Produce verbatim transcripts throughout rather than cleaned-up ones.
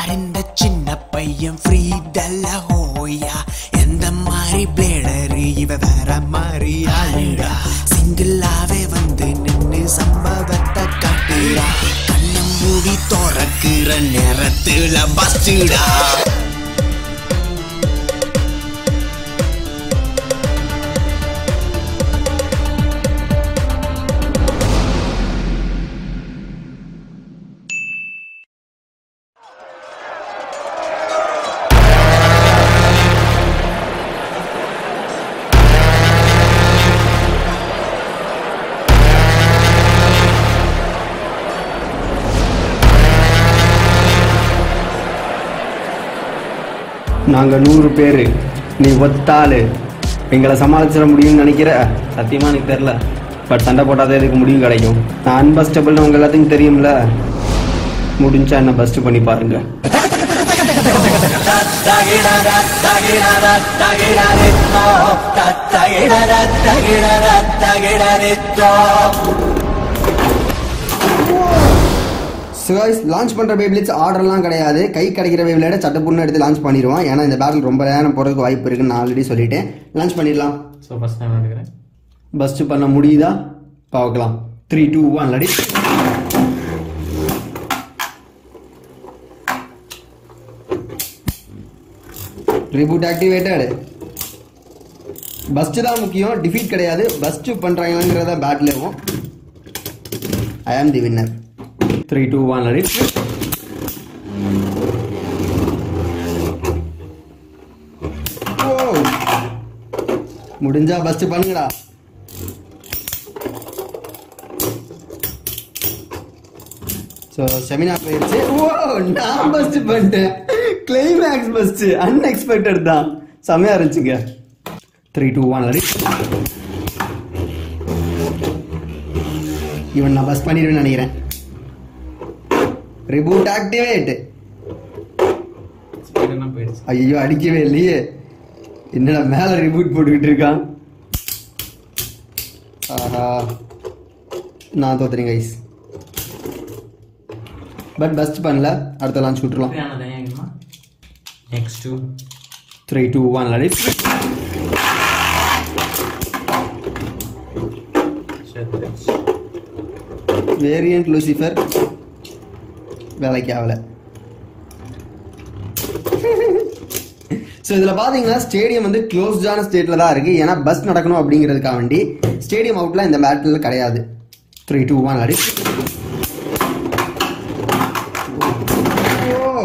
யாருந்த சின்ன பையன் ஃப்ரீதல்ல ஹோயா எந்த மாதிரி பிளேடரு இவ வேற மாதிரி ஆளுடா சிங்கிளாவே வந்து நின்னு சம்பவத்தை காட்டுடா கண்ணம் மூடி தொடக்குற நேரத்துல பஸ்டுடா நாங்கள் நூறு பேர் நீ ஒத்தாள் எங்களை சமாளிச்சிட முடியும்னு நினைக்கிற சத்தியமாக எனக்கு தெரில பட் சண்டை போட்டால் தான் இதுக்கு முடிவு கிடைக்கும் நான் அன்பஸ்டபிள்னு உங்கள் எல்லாத்துக்கும் தெரியும்ல முடிஞ்சா என்ன பஸ்ட் பண்ணி பாருங்கள் So guys, launch பண்ற பேப்லெட்ஸ் ஆர்டர்லாம் கிடையாது கை கிடைக்கிற பேப்லெட்டை சட்டப்புண்ணு எடுத்து லான்ச் பண்ணிடுவோம் ஏன்னா இந்த பேட்டில் ரொம்ப நேரம் போகிறதுக்கு வாய்ப்பு இருக்குன்னு நான் ஆல்ரெடி சொல்லிட்டேன் லான்ச் பண்ணிடலாம் ஸோ ஃபஸ்ட் டைம் எடுக்கிறேன் பஸ்ட் பண்ண முடியுதா பார்க்கலாம் three two one let it reboot activated burst தான் முக்கியம் டிஃபீட் கிடையாது பஸ்ட் பண்ணுறாங்கிறத பேட்டில் இருக்கும் I am the winner Three, two, one, ready. Whoa! मुड़न्जा बच्चे बन गया। So seminar पे इसे wow नाम बच्चे बनते हैं climax बच्चे unexpected था समय आ रही है Three, two, one, ready. ये वन्ना बस पनीर बना नहीं रहा Reboot activate. ஐயோ அடிக்கவே இல்லையே என்னடா மேல ரிபூட் போட்டுக்கிட்டு இருக்கான் ஆஹா நான் தோத்துறேன் கைஸ் பட் பஸ்ட் பண்ணல அடுத்த லான்ச் விட்டுறலாம் next three two one let it variant Lucifer வேலைக்கு ஆகலை ஸோ இதில் பார்த்தீங்கன்னா ஸ்டேடியம் வந்து க்ளோஸ்டான ஸ்டேட்டில் தான் இருக்குது ஏன்னா பஸ் நடக்கணும் அப்படிங்கிறதுக்காக வேண்டி ஸ்டேடியம் அவுட்டில் இந்த பேட்டில் கிடையாது த்ரீ டூ ஒன் அடி ஓ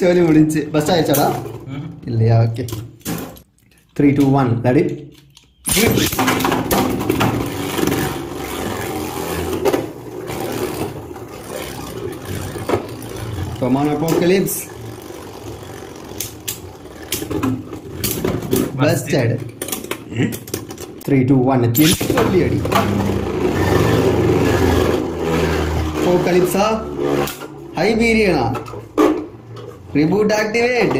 சரி முடிஞ்சு பஸ் ஆயிடுச்சாடா இல்லையா ஓகே த்ரீ டூ ஒன் அடி Come on, Apocalypse. Busted. Three, two, one. Kill. Only ready. Apocalypse. Hyperion. Reboot activate.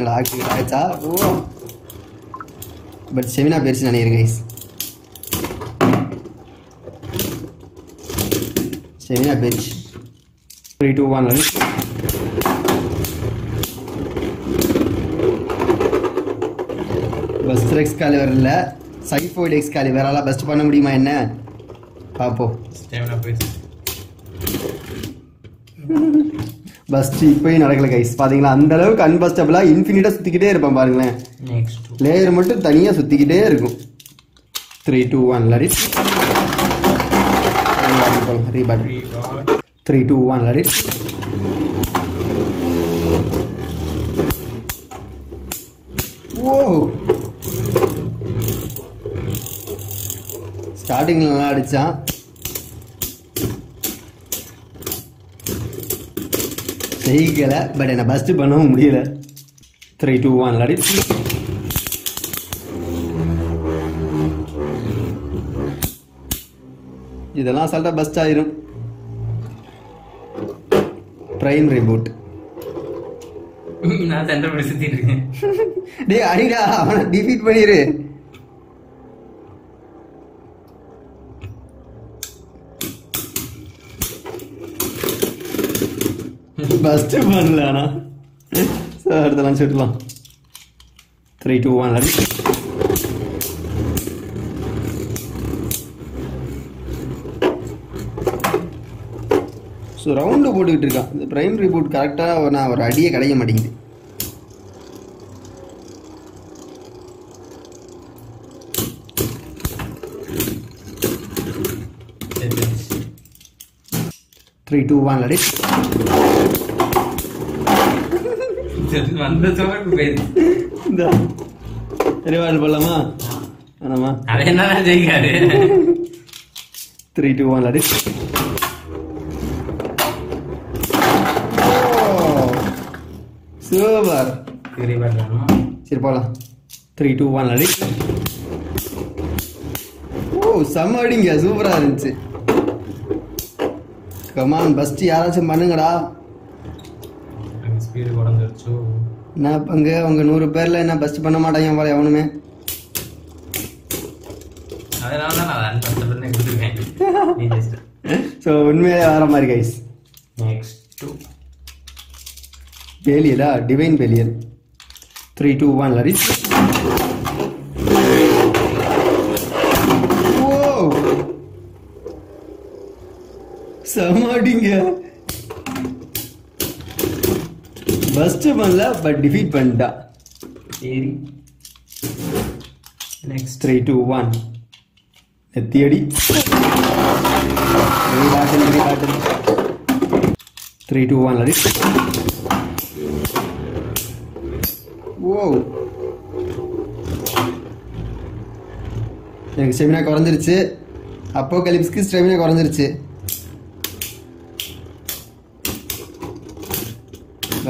Not activate. Oh. But seminar bears na here guys. Seminar bears. Three, two, one, ready. Buster Excalibur இல்ல Cyphoid Excalibur ஆல burst பண்ண முடியுமா என்ன பாப்போம் ஸ்டேமினா போயிடுச்சு first இப்பவே நடக்கல guys பாத்தீங்களா அந்த அளவுக்கு அன்பஸ்டபிளா இன்ஃபினிட்டா சுத்திக்கிட்டே இருப்போம் பாருங்களேன் நெக்ஸ்ட் லேயர் மட்டும் தனியா சுத்திக்கிட்டே இருக்கும் three two one ready reboot Three, two, one. Let it. Whoa! Starting la adicha. Seigala, but ena bust pannaum mudiyala. Three, two, one. Let it. Idella salta bust airum. Prime reboot. நான் centre பண்ணி சுத்திட்டு இருக்கேன். டேய் அடிடா அவனை defeat பண்ணிரு. first one lana. So adutha lunch eduthalam. three two one ready. So round potukitirukka the primary board correct ah na or adiye kadaiya matingidhu. three two one let it. Just one the chowak bed. Da. Reval bolama. Anama. Adhe na jeigare. three two one let it. Oh. Super. Reval bolama. Sirpola. three two one let it. Oh, sama adinga super ah irundhuchu. Come on, basti yaarachum panunga da. Speed kodandirchu. Na panga avanga one hundred perla na basti panna maatanga vara evanume. Adana na adana basti ne kuduven. Nee just. So unme vara mari guys. Next two. Belial ah divine belial. three two one let it. சமாடிங்க first பண்ணல but defeat பண்ணிட்டா சரி next three two one நெத்தியடி three two one let it ஓ எனக்கு stamina குறஞ்சிருச்சு அப்போகலிப்ஸ்க்கு stamina குறஞ்சிருச்சு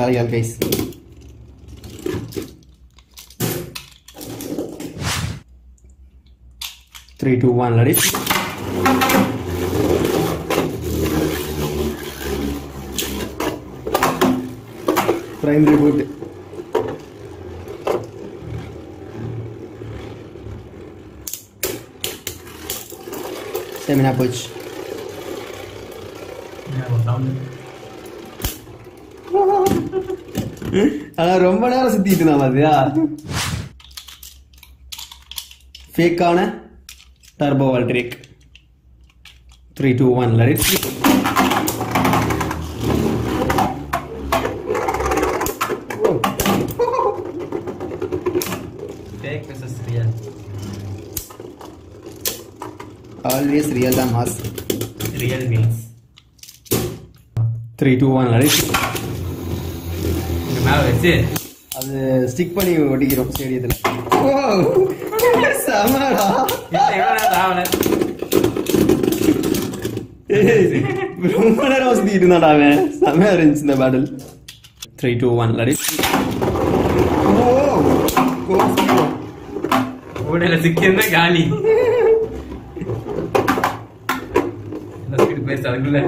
Varial guys. three two one let it. Primary boot. Stamina punch. Yeah, well done. அட ரொம்ப நேரம் சுத்திட்டே நாமதியா ஃபேக்கான turbo Valtryek three two one let it. Fake versus real. Always real the mass. Real means three two one let it. அது அது stick பண்ணி ஒட்டிக்கிறோம் ஸ்டேடியத்துல. ஓ! சமரா. இவனா தாவன. ஏய், ரொம்ப நேரம் சுத்திட்டேன்டா அவன். சமயா இருந்துச்சு இந்த battle. three two one let it. ஓ! கோஸ்கோ. ஓடல சிக்கேன்னா காலி. அந்த ஸ்பீட் பேஸ் அதுக்குள்ள.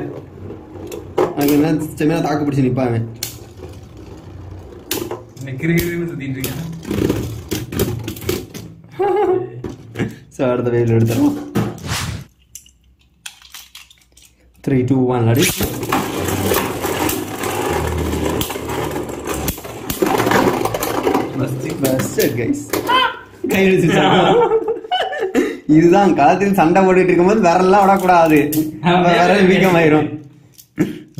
அங்க ஸ்டெமினா தாக்கு பிடிச்சு நிப்பான் அவன். கிரிகிரின்னு சுத்திட்டு இருக்கேன். சோ அடுத்த வேல எடுத்துறோம். three two one let it. மஸ்தி பாஸ்டர் गाइस. கையில சுத்தமா. இதுதான் காலத்துல சண்டை போட்டுட்டு இருக்கும்போது வரலாம் ஓட கூடாது. வர வீக்கமாயிரும்.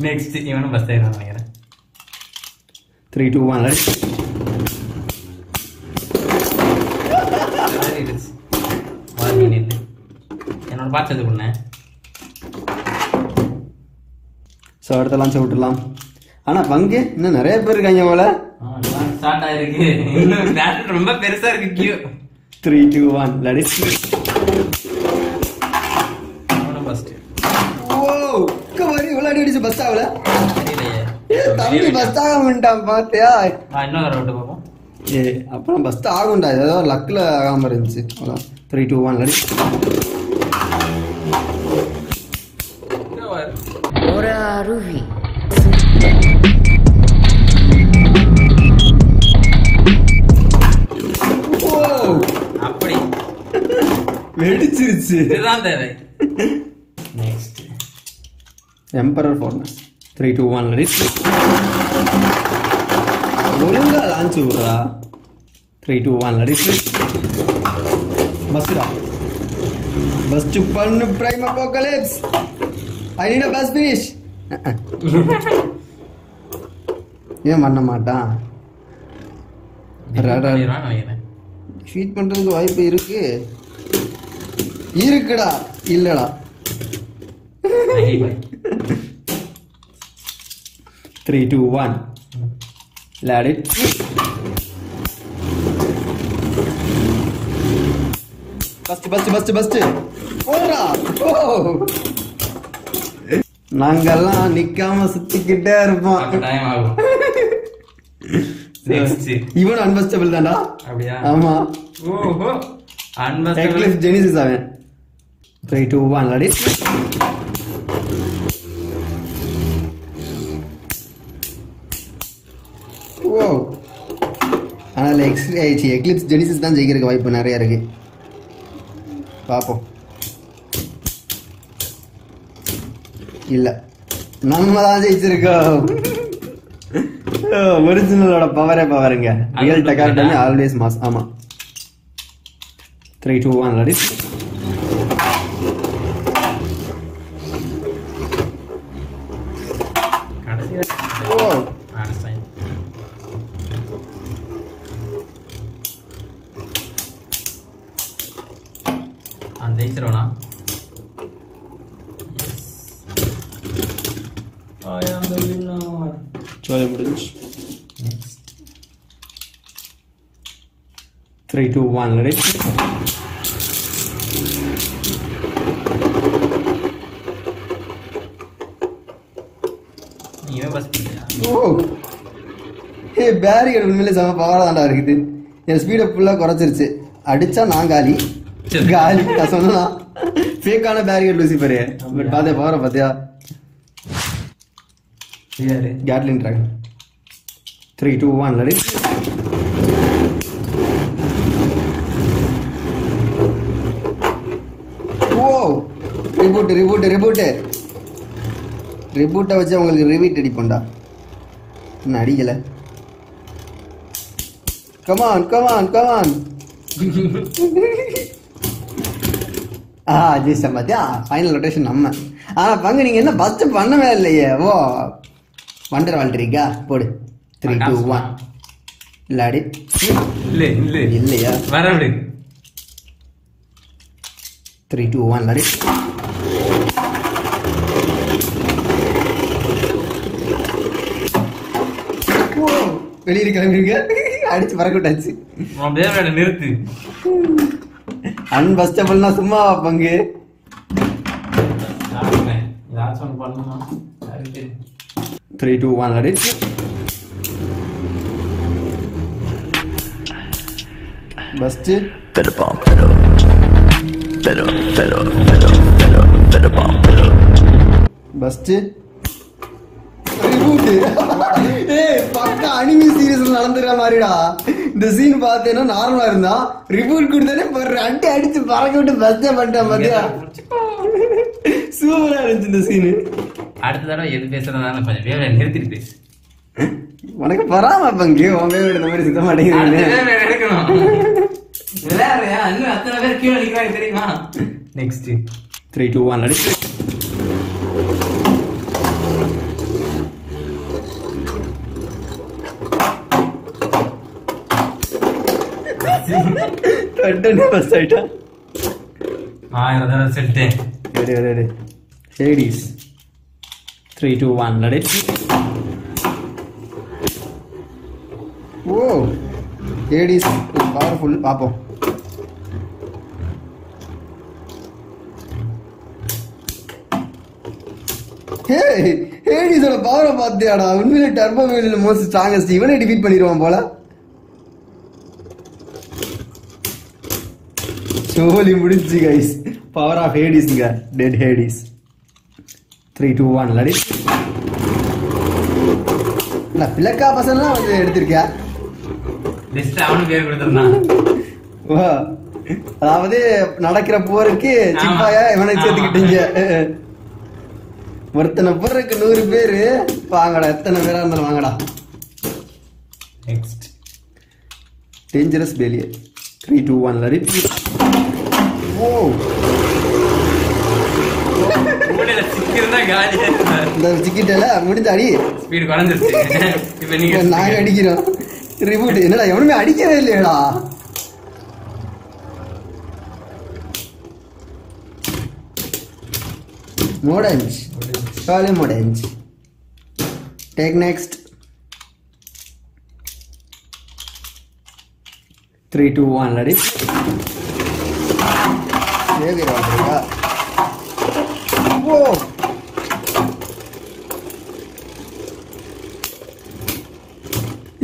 நெக்ஸ்ட் இவனும் பஸ் ஆயிரான் நினைக்கிறேன். three two one let it. என்னோட பார்த்தது பண்ண சோ அடுத்த லான்ச் விட்டுறலாம். ஆனா பங்கு இன்னும் நிறைய பேர் இருக்காங்க போல. ஆ லான்ச் ஸ்டார்ட் ஆயிருக்கு. இன்னும் பேட் ரொம்ப பெருசா இருக்கு கியூ. three two one let it. அவன ஃபர்ஸ்ட். ஓ கவரி விளையாடி அடிச்சு பஸ்ட் ஆவல. ஏ தம்பி பஸ்ட் ஆக மாட்டான் பாத்தியா. நான் இன்னொரு ரவுண்ட் போறோம். ஏ அப்புறம் பஸ்ட் ஆகும்டா. ஏதோ லக்ல ஆகாம இருந்துச்சு. அதான் three two one let it. Ora Ruhi. Wow! அப்படி வெடிச்சிருச்சு. இதுதான் தேவை. Next. Emperor Fortress. three two one let it. ஒழுங்கா லான்ச் விடுறா. three two one அடிச்சு பஸ்டா. பஸ்ட் பண்ணு prime apocalypse. I need a bus finish. ஏன் பண்ண மாட்டான்? ஃபீட் பண்றதுக்கு வாய்ப்பு இருக்கு. இருக்குடா இல்லடா. three two one Let it. Bust, bust, bust, bust. Ora! Oh! Nangala nikama suttikitte iruppa. Time aagum. Next. Even unburstable dana? Abbiya. Ama. Oho. Unburstable. Eclipse Genesis avan. three two one Let it. Wow. ஆனால் Eclipse Genesis தான் ஜெயிக்கிறதுக்கு வாய்ப்பு நிறைய இருக்கு. பார்ப்போம். இல்ல நம்ம தான் ஜெயிச்சிருக்கோம். ஒரிஜினலோட பவரே பவருங்க. ரியல் டெக்கார்டனி ஆல்வேஸ் மாஸ். ஆமா. three two one ready. three two one ready. ये बस ओह ये बैरियर उनमें से हम पावर आना रखी थी यार स्पीड अप पुल्ला करा चलते अड़िचा ना गाली गाली तो सुनो ना फेक आना बैरियर लूसी पर है बट बातें पावर बतिया यार गैटलिन track three two one ready. Reboot reboot reboot ரிபூட்டை வச்சு உங்களுக்கு ரிவீட் அடிப்போண்டா. இன்னும் அடிக்கல. Come on come on come on. ஆ ஜெயிச்சா பாத்தியா ஃபைனல் ரொட்டேஷன் நம்ம. ஆனா பங்கு நீங்க என்ன பஸ்ட் பண்ணவே இல்லையே. ஓ வண்டர் வாழ்றீங்க போடு. த்ரீ டூ ஒன் இல்லாடி இல்லை இல்லை இல்லையா வர அப்படி. த்ரீ டூ ஒன் இல்லாடி. வெளியே கிளம்பிருங்க அடிச்சு பறக்கட்டாச்சு. நிறுத்து அன்பஸ்டபிள்னா சும்மா பங்கு த்ரீ டூ ஒன் அடிச்சு பஸ்ட் பெருப்பாம் பஸ்ட் நடந்துற மாதிரிடா. இந்த சீன் பார்த்தேன்னா நார்மலா இருந்தா ரிபூட் கொடுத்தானே ரெண்டு அடிச்சு பறக்க விட்டு பஸ்டே பண்ணிட்டா பாத்தியா. சூப்பரா இருந்துச்சு இந்த சீனு. அடுத்த தடவை எது பேசுறதால கொஞ்சம் வேலை நிறுத்திட்டு பேசு. உனக்கு பராம பங்கு உன் வேலை இந்த மாதிரி சுத்த மாட்டேங்குது. எடுக்கணும் விளையாடுறியா இன்னும் அத்தனை பேர் கீழே நிற்கிறாங்க தெரியுமா. நெக்ஸ்ட் த்ரீ டூ ஒன் அடிச்சு கட்டனே பஸ் ஐட்டா. ஆ இதெல்லாம் set. Ready ready ladies three two one ready. ஓ லேடிஸ் பவர்ஃபுல் பாப்போம். ஹே லேடிஸோட பவரை பார்த்தியாடா. உண்மையிலே டர்போ வீல்ல மோஸ்ட் ஸ்ட்ராங்கஸ்ட். இவனை டிஃபீட் பண்ணிடுவான் போல. சோலி முடிஞ்சு गाइस. பவர் ஆஃப் ஹேடிஸ்ங்க. Dead Hades. three two one lady. 나 பிளக்கா பசங்கள வந்து எடுத்துக்கியா. லிஸ்ட் அவனு பேர் கொடுத்தனா. வா. அதாவது நடக்கிற போருக்கு சிப்பாயா இவனை சேர்த்துக்கிட்டீங்க. ஒருத்தனை போடுறதுக்கு நூறு பேரு வாங்கடா, எத்தனை பேரா இருந்தாலும் வாங்கடா. நெக்ஸ்ட் டேஞ்சரஸ் பேலியர் த்ரீ டூ ஒன் ரிப்பீட். ஓ சிக்கிட்டல முடிஞ்சாடி ஸ்பீடு குறைஞ்சிருச்சு. இப்போ நீங்க நாங்க அடிக்கிறோம் ரிபூட். என்னடா எவனுமே அடிக்கவே இல்லையடா. Modenge, surely Modenge. Take next. Three, two, one. Ready? Here we go. Whoa!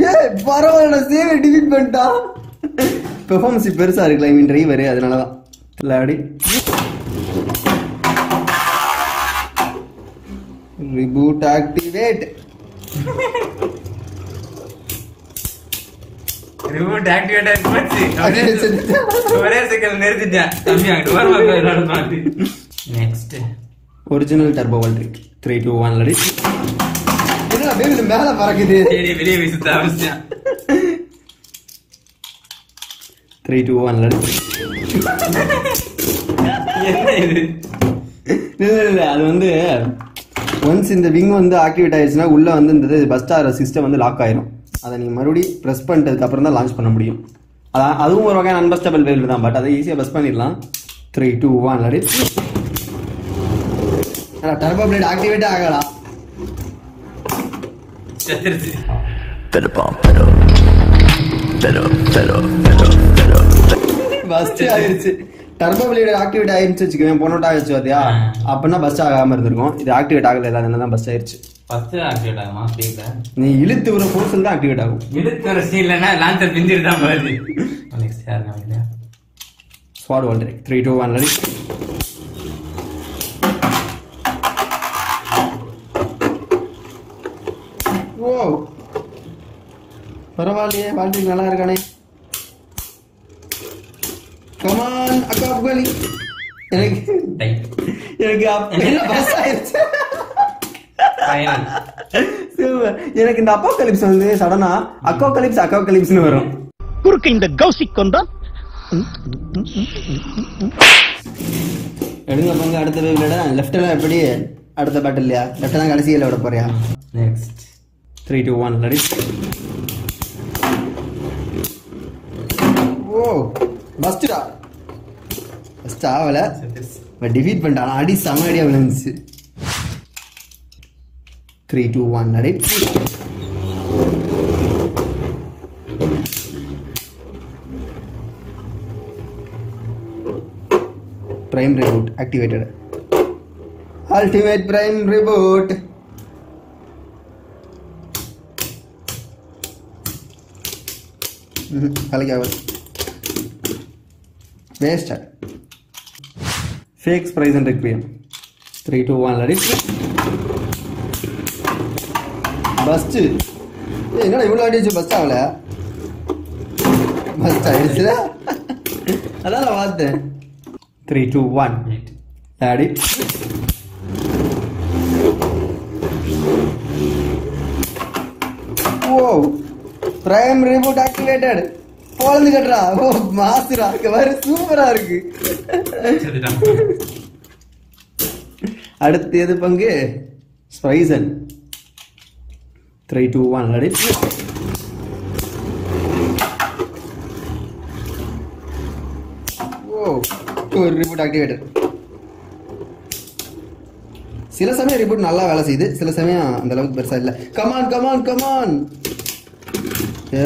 Yeah, Paravana save defeat banta. Performance perusa irukla. I mean driver adanalada. Ready? Reboot activate. Reboot activate and what? Next. Original turbo wall trick. Three, two, one, ready. Enna baby mela parakidhe. Hey, baby visitha avasya. Three, two, one, ready. Enna idu? Nilla nilla adu vandu once இந்த wing வந்து activate ஆயிடுச்சுன்னா உள்ளே வந்து இந்த first ஆகிற system வந்து lock ஆயிரும். அதை நீங்கள் மறுபடியும் ப்ரெஸ் பண்ணிட்டதுக்கு அப்புறம் தான் லான்ச் பண்ண முடியும். அதான் அதுவும் ஒரு வகையான அன்பஸ்டபிள் வேல்யூ தான், பட் அதை ஈஸியாக ப்ரெஸ் பண்ணிடலாம். Three two one ready. Turbo blade ஆக்டிவேட்டே ஆகலாம். பஸ்ட் ஆயிடுச்சு, டர்போ பிளேட் ஆக்டிவேட் ஆயிருச்சு. வச்சுக்கவே போனோட் ஆகிடுச்சு பார்த்தியா, அப்படின்னா பஸ் ஆகாமல் இருந்திருக்கும். இது ஆக்டிவேட் ஆகல, இல்லாத என்ன தான் பஸ் ஆயிடுச்சு. பஸ் ஆக்டிவேட் ஆகுமா? நீ இழுத்து ஒரு போர்ஸில் தான் ஆக்டிவேட் ஆகும். இழுத்து ஒரு சீன்லன்னா லான்சர் பிஞ்சிட்டு தான் போகுது. நெக்ஸ்ட் யார் இல்லையா? ஸ்வாட் Valtryek three two one ready. ஓ பரவாயில்லையே, வாழ்க்கை நல்லா இருக்கானே. Come on, akka Afghani. எனக்கு எனக்கு பஸ் ஆயிடுச்சு. எனக்கு இந்த அக்காலிப்ஸ் வந்து சடனா அக்காலிப்ஸ் அக்காலிப்ஸ்னு வரும். குறுக்கு இந்த கௌசிக் கொண்டான் எடுங்க போங்க. அடுத்த வேவ்லடா லெஃப்ட்ல எப்படி அடுத்த பேட்டில் இல்லையா? லெஃப்ட் தான் கடைசியில் விட போறியா? Next three two one ready. ஓ பஸ்டா பஸ்டா அவளை பட் டிஃபீட் பண்ணிட்டான். அடி செம அடியாக விழுந்துச்சு. த்ரீ டூ ஒன் அடி. Prime reboot activated. Ultimate prime reboot. கலைக்காவல் Best Fakes Price and Requiem. Three, two, one, let it. Bust. Hey, you know, you will already do bust, right? Bust, right? That's all about it. Three, two, one. Let it. Whoa! Prime reboot activated. போலந்து கட்டுறா. ஓ மாசுரா வர சூப்பரா இருக்கு. அடுத்து எது பங்கு? Spigen three two one அடி. ஓ ஒரு ரிபூட் ஆக்டிவேட்டர். சில சமயம் ரிபூட் நல்லா வேலை செய்யுது, சில சமயம் அந்த அளவுக்கு பெருசா இல்லை. Come on come on come on.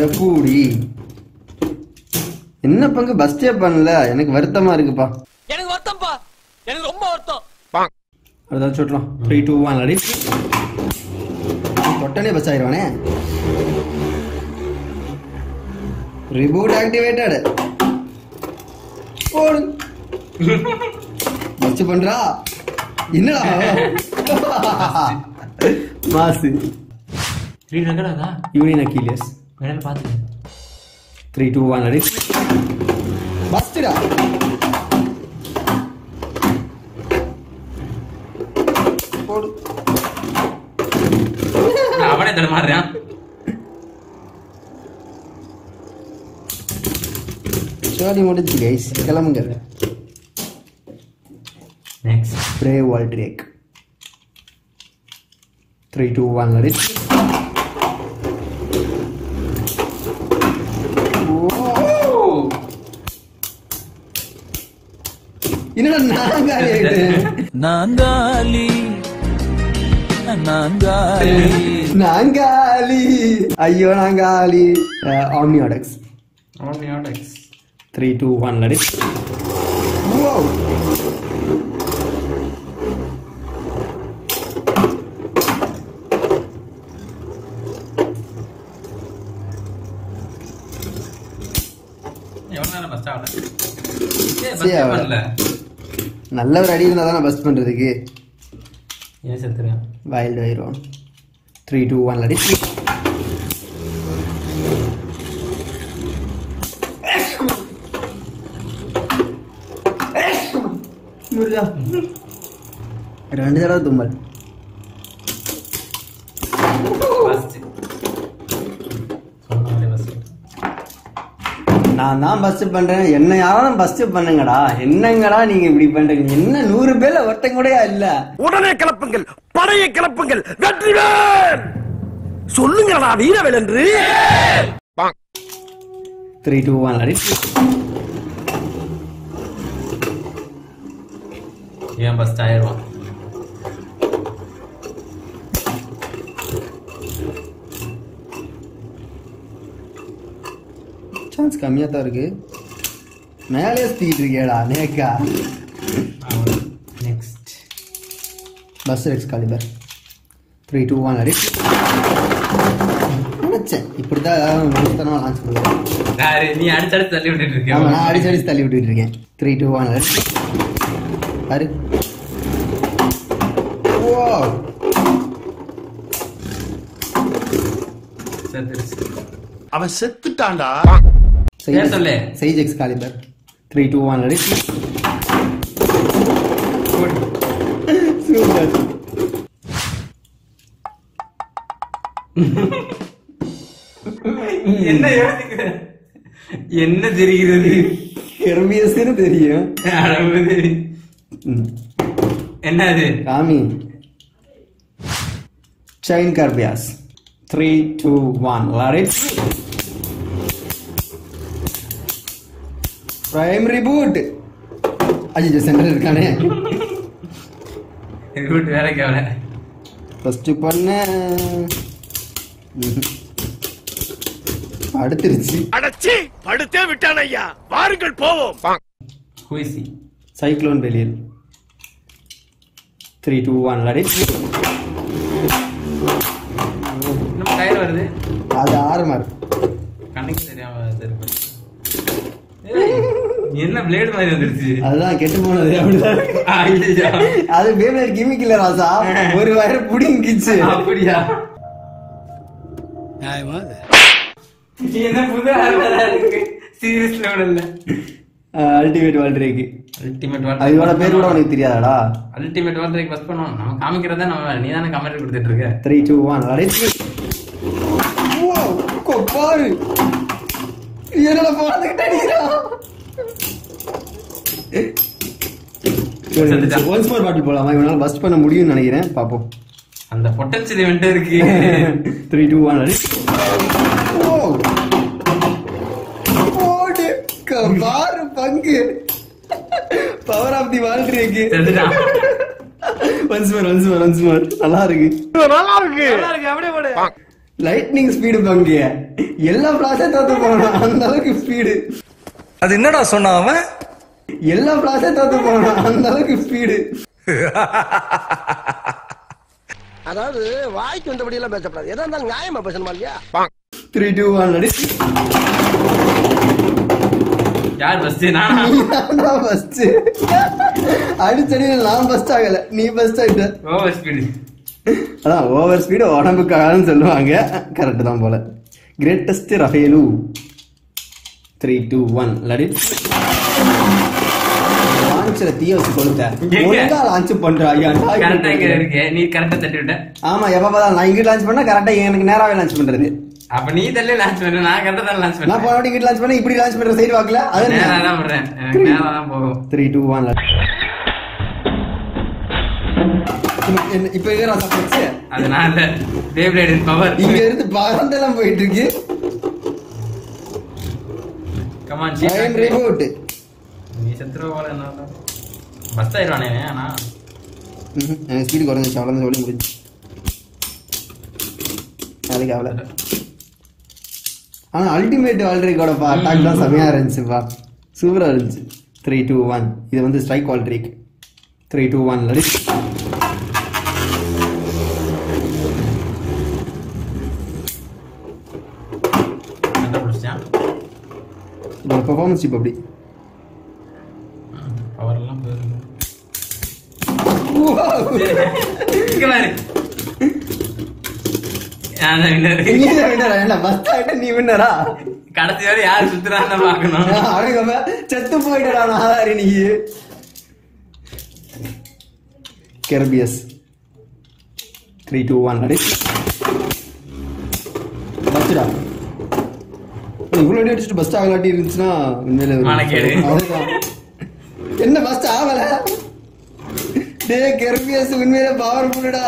எப்படி என்ன பங்கு பஸ்டே பண்ணல? எனக்கு வருத்தமா இருக்குப்பா, எனக்கு வருத்தம் பா, எனக்கு ரொம்ப வருத்தம். அதான் சொல்றோம். த்ரீ டூ ஒன் அடி. தொட்டனே பஸ் ஆயிடுவானே. Reboot activated. பஸ் பண்றா என்னடா மாசு. த்ரீ நகராதா யூனியன் அகிலியஸ் மேடம் பாத்து. த்ரீ டூ ஒன் அடி. பஸ்டா போடு. दड़ मार रहे हैं। सॉरी मोड़ दी गाइस, कलम कर नेक्स्ट प्रे wall trick three two one let it நாங்காலி நாங்காலி நாங்காலி ஐயோ நாங்காலி ஆம்னியோடெக்ஸ் ஆம்னியோடெக்ஸ் three two one let it wow எவனால பஸ்ட் ஆவல ஏ பஸ்ட் பண்ணல நல்ல ஒரு அடி இருந்தா தான் பஸ்ட் பண்றதுக்கு ஏன் செத்துறேன் wild Wyvron three two one அடி முர்லா ரெண்டு தடவை தும்மல் பஸ்ட் சொன்னாலே பஸ்ட் நான் தான் பஸ்ட் பண்றேன் என்ன யாராலும் பஸ்ட் பண்ணுங்கடா என்னங்கடா நீங்க இப்படி பண்றீங்க என்ன நூறு பேர்ல ஒருத்தன் கூட இல்ல உடனே கிளப்புங்கள் படைய கிளப்புங்கள் வெற்றிவேல் சொல்லுங்கடா வீரவேல் என்று three two one அடி ஏன் பஸ்ட் ஆயிடுவான் चांस कमिया तो रखे मेले स्पीड रिगेड़ा नेका नेक्स्ट बस Xcalibur three two one अरे अच्छा इपड़ा मुस्तनवा लॉन्च कर रहा है अरे नी आड़ी आड़ी तल्ली उठिट रखे हां आड़ी आड़ी तल्ली उठिट रखे three two one अरे अरे वाओ सेट अब செத்துட்டான்டா சைஜ் சொல்லே சைஜ் Excalibur three two one ready good super என்ன யோசிக்குற என்ன தெரிகிறது ஹெர்மியஸ்னு தெரியும் அடவுது என்னது காமி chain Kerbeus three two one ready prime reboot अजी जो सेंटर இருக்கானே रिबूट வேற கேவல ஃபர்ஸ்ட் பண்ண அடுத்துருச்சு அடச்சி படுதே விட்டான் ஐயா வாருங்கள் போவோம் குயிசி சைக்ளோன் வெளியில் three two one லடி நம்ம கையில வருது அது ஆறு மார் கண்ணுக்கு தெரியாம தெரியும் என்ன ब्लेड மாதிரி வந்துருச்சு அதான் கெட்டு போனது அப்படிதான் ஐயா அது பேப்ளேட் கிமிக் இல்ல ராசா ஒரு வயர் புடிங்கிச்சு அப்படியா நியாயமா இது என்ன புது ஆர்டரா இருக்கு சீரியஸ்ல ஓடல அல்டிமேட் வால்ட்ரேக் அல்டிமேட் வால்ட்ரேக் அதோட பேர் கூட உங்களுக்கு தெரியாதடா அல்டிமேட் வால்ட்ரேக் பஸ் பண்ணோம் நாம காமிக்கிறதா நம்ம நீதானே கமெண்ட் கொடுத்துட்டு இருக்க three two one ரெடி ஓ கோபால் என்னடா பாத்துக்கிட்டே நீரா ஒன்ஸ் மோர் பாட்டில் போலாமா இவனால பஸ்ட் பண்ண முடியும்னு நினைக்கிறேன் பாப்போம் அந்த பொட்டன்ஷியல் இவன்ட்டே இருக்கு three two one ஓ ஓடே கவார் பங்கு பவர் ஆஃப் தி வால்ட் இருக்கு செத்துட்டான் once more once more once more நல்லா இருக்கு நல்லா இருக்கு நல்லா இருக்கு அப்படியே போடு லைட்னிங் ஸ்பீடு பங்கு எல்லா பிளாஸே தோத்து போறான் அந்த அளவுக்கு ஸ்பீடு அது என்னடா சொன்னான் அவன் எல்லா பிளாஸே தோத்து போறான் அந்த அளவுக்கு ஸ்பீடு அதாவது வாய்க்கு வந்தபடி எல்லாம் பேசப்படாது எதா இருந்தாலும் நியாயமா பேசணுமா இல்லையா three two one அடி யார் பஸ்ட் நானா நான் பஸ்ட் அடிச்சடில நான் பஸ்ட் ஆகல நீ பஸ்ட் ஆயிட்ட ஓவர் ஸ்பீடு அதான் ஓவர் ஸ்பீடு உடம்புக்காகன்னு சொல்லுவாங்க கரெக்ட் தான் போல கிரேட்டஸ்ட் ரஃபேலு three two one let it launch லான்ச்சரை தீய வச்சு கொளுத்த ஒழுங்கா லான்ச் பண்றா கரெக்டா இருக்கு நீ கரெக்டா தட்டிட்ட ஆமா எப்பதான் நான் இங்க லான்ச் பண்ணா கரெக்டா எனக்கு நேராவே லான்ச் பண்றது அப்ப நீ தல்ல லான்ச் பண்ண நான் கரெக்டா தான் லான்ச் பண்ண நான் போறடி இங்க லான்ச் பண்ண இப்படி லான்ச் பண்ற சைடு வாக்குல அது நேரா தான் பண்றேன் நேரா தான் போகும் three two one இப்ப இங்க ரசம் போச்சு அதனால டேப்லேட் இன் பவர் இங்க இருந்து பறந்தலாம் போயிட்டு இருக்கு கம் ஆன் டைம் ரீபூட் நீ சத்ரோவால என்ன பஸ் ஆயிரானே انا நான் ஸ்பீடு குறஞ்சிச்சு அவ்வளவு சொல்லி முடிஞ்சு அதுக்கு அவள انا அல்டிமேட் வால்ரி கூட பா அட்டாக் தான் சமையா இருந்துச்சு பா சூப்பரா இருந்துச்சு three two one இது வந்து ஸ்ட்ரைக் வால்ரி three two one let it performance இப்ப அப்படி பவர் எல்லாம் போயிருக்கு இங்க பாரு நான் வின்னர் நீ வின்னர் என்ன ஃபர்ஸ்ட் ஐட்ட நீ வின்னரா கடைசி வரை யார் சுத்துறானே பார்க்கணும் அடங்கவே செத்து போய்டடா நாதாரி நீ Kerbeus three two one ready வந்துடா இவ்வளவு அடிச்சிட்டு பஸ்ட் ஆகலாட்டி இருந்துச்சுனா உண்மையிலே மானக்கேடு என்ன பஸ்ட் ஆவல டேய் கெர்பியஸ் உண்மையிலே பவர் புல்டா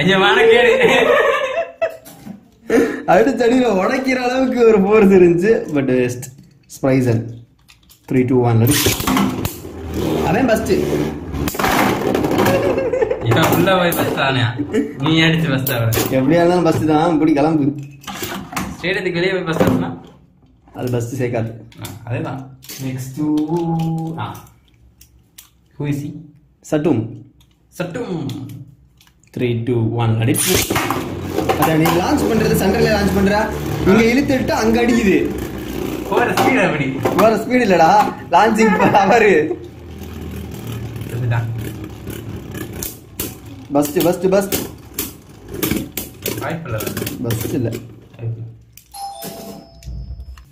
ஐயா மானக்கேடு அடுத்து அடியில உடைக்கிற அளவுக்கு ஒரு ஃபோர்ஸ் இருந்துச்சு பட் வேஸ்ட் ஸ்பைசல் three two one அவன் பஸ்ட் இதான் உள்ள போய் பஸ்ட் ஆனியா நீ அடிச்சு பஸ்ட் ஆவற எப்படியா இருந்தாலும் பஸ்ட் தான் இப்படி கிளம்பு ஸ்டேடியத்துக்கு வெளியே போய் பஸ் ஆனா அது பஸ் சேகாது அதேதான் நெக்ஸ்ட் டு ஆ who is he சட்டும் சட்டும் three two one அடிச்சு அத நீ லான்ச் பண்றது சென்டர்ல லான்ச் பண்றா இங்க இழுத்துட்டு அங்க அடிக்குது ஓர ஸ்பீட் அப்படி ஓர ஸ்பீட் இல்லடா லான்ச்சிங் பவர் இதுதான் பஸ் பஸ் பஸ் ஹை பல்ல பஸ் இல்ல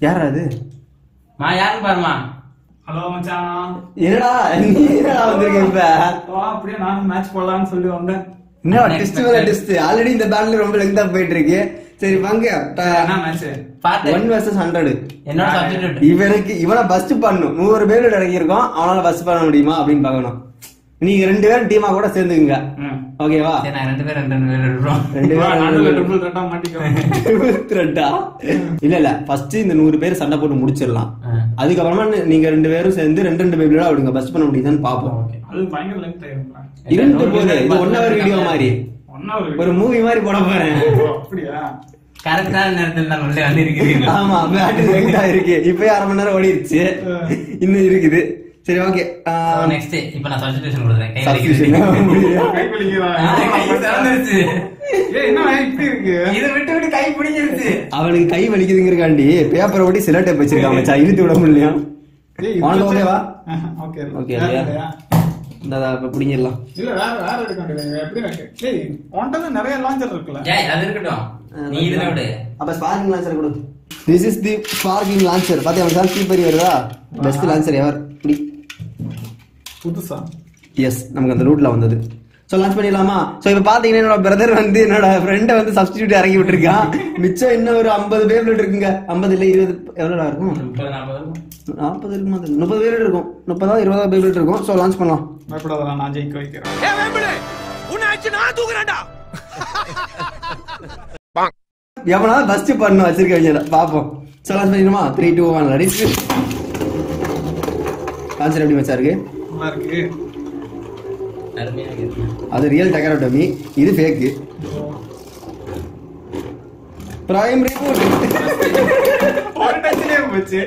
யாரா அது மா யாரும் பாருமா ஹலோ மச்சான் என்னடா நீ என்னடா வந்திருக்க இப்ப வா அப்படியே நான் மேட்ச் போடலாம்னு சொல்லி வந்தேன் என்ன டிஸ்ட் வேற டிஸ்ட் ஆல்ரெடி இந்த பேட்ல ரொம்ப லெங்கா போயிட்டு இருக்கு சரி வாங்க என்ன மேட்ச் பார்த்து one versus one hundred என்னோட சப்ஸ்டிட்யூட் இவனுக்கு இவனை பஸ்ட் பண்ணனும் நூறு பேர் இறங்கி இருக்கோம் அவனால பஸ்ட் பண்ண முடியுமா அப்படிን பார்க்கணும் நீங்க ரெண்டு பேரும் டீமா கூட சேர்ந்துங்க ஓகேவா சரி நான் ரெண்டு பேர் ரெண்டு பேர் எடுறோம் ரெண்டு பேர் நானும் ட்ரிபிள் த்ரெட்டா மாட்டிக்குவோம் ட்ரிபிள் த்ரெட்டா இல்ல இல்ல ஃபர்ஸ்ட் இந்த நூறு பேர் சண்டை போட்டு முடிச்சிரலாம் அதுக்கு அப்புறமா நீங்க ரெண்டு பேரும் சேர்ந்து ரெண்டு ரெண்டு பேப்லடா ஓடுங்க பஸ்ட் பண்ண முடியுதான்னு பாப்போம் அது பயங்கர லெங்த் ஆயிரும்டா இரண்டு போது இது one hour வீடியோ மாதிரி one hour ஒரு மூவி மாதிரி போட போறேன் அப்படியே கரெக்ட்டா நேரத்துல நான் உள்ளே வந்து இருக்கீங்க ஆமா பேட் லெங்த் ஆயிருக்கு இப்போ அரை மணி நேரம் ஓடிடுச்சு இன்னும் இருக்குது சரி ஓகே நெக்ஸ்ட் இப்போ நான் சப்ஸ்டிட்யூஷன் கொடுக்கிறேன் கை வலிக்குது கை வலிக்குதா கை வலிக்குது ஏய் என்ன இப்படி இருக்கு இத விட்டு விட்டு கை பிடிக்குது அவனுக்கு கை வலிக்குதுங்கறகாண்டி பேப்பர் ஓடி சில டேப் வச்சிருக்கான் மச்சான் இழுத்து விட முடியல ஏய் வாங்க ஓகேவா ஓகே ஓகே இந்தடா இப்ப பிடிங்கலாம் இல்ல வேற வேற எடுக்கணும் எப்படி இருக்கு டேய் உன்ட்ட நிறைய லாஞ்சர் இருக்குல டேய் அது இருக்கட்டும் நீ இதுல விடு அப்ப ஸ்பார்க்கிங் லாஞ்சர் கொடு this is the sparking launcher பாத்தியா மச்சான் சூப்பர் இவரா பெஸ்ட் லாஞ்சர் ever இப்படி புதுசா எஸ் நமக்கு அந்த ரூட்ல வந்தது சோ லான்ச் பண்ணிடலாமா சோ இப்ப பாத்தீங்கன்னா என்னோட பிரதர் வந்து என்னோட ஃப்ரெண்ட் வந்து சப்ஸ்டிட்யூட் இறங்கி விட்டுருக்கான் மிச்சம் இன்னும் ஒரு ஐம்பது பேப்லட் இருக்குங்க ஐம்பது இல்ல இருபது எவ்வளவு இருக்கும் நாற்பது இருக்குமா முப்பது பேப்லட் இருக்கும் முப்பதா இருபதா பேப்லட் இருக்கும் சோ லான்ச் பண்ணலாம் பயப்படாதடா நான் ஜெயிக்க வைக்கிறேன் ஏய் வேம்பளே உன்னை அடிச்சு நான் தூக்குறேன்டா எவனா பஸ்ட் பண்ணு வச்சிருக்கீங்க பாப்போம் சோ லான்ச் பண்ணிரமா three two one ready launcher எப்படி மச்சா இருக்கு மார்க்கு அருமையா இருக்கு அது ரியல் டெக்கரேட்டமி இது ஃபேக் பிரைம் ரிபூட் ஒரு டச்சலயே வந்துச்சு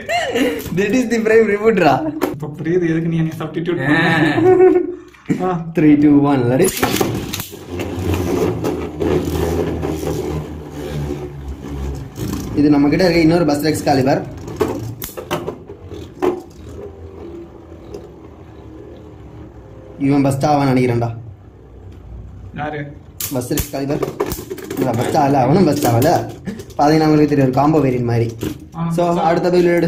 தட் இஸ் தி பிரைம் ரிபூட்ரா இப்ப பிரீது எதுக்கு நீ என்ன சப்ஸ்டிட்யூட் பண்ணா three two one let it இது நம்ம கிட்ட இருக்க இன்னொரு பஸ் ரெக்ஸ் காலிபர் இவன் பஸ்ட் ஆவான்னு நினைக்கிறேன்டா யாரு பஸ் ரெக்ஸ் காலிபர் இல்லை பஸ்ட் ஆகல அவனும் பஸ்ட் ஆகல பார்த்தீங்கன்னா அவங்களுக்கு தெரியும் ஒரு காம்போ வேரியன் மாதிரி ஸோ அடுத்த பேர்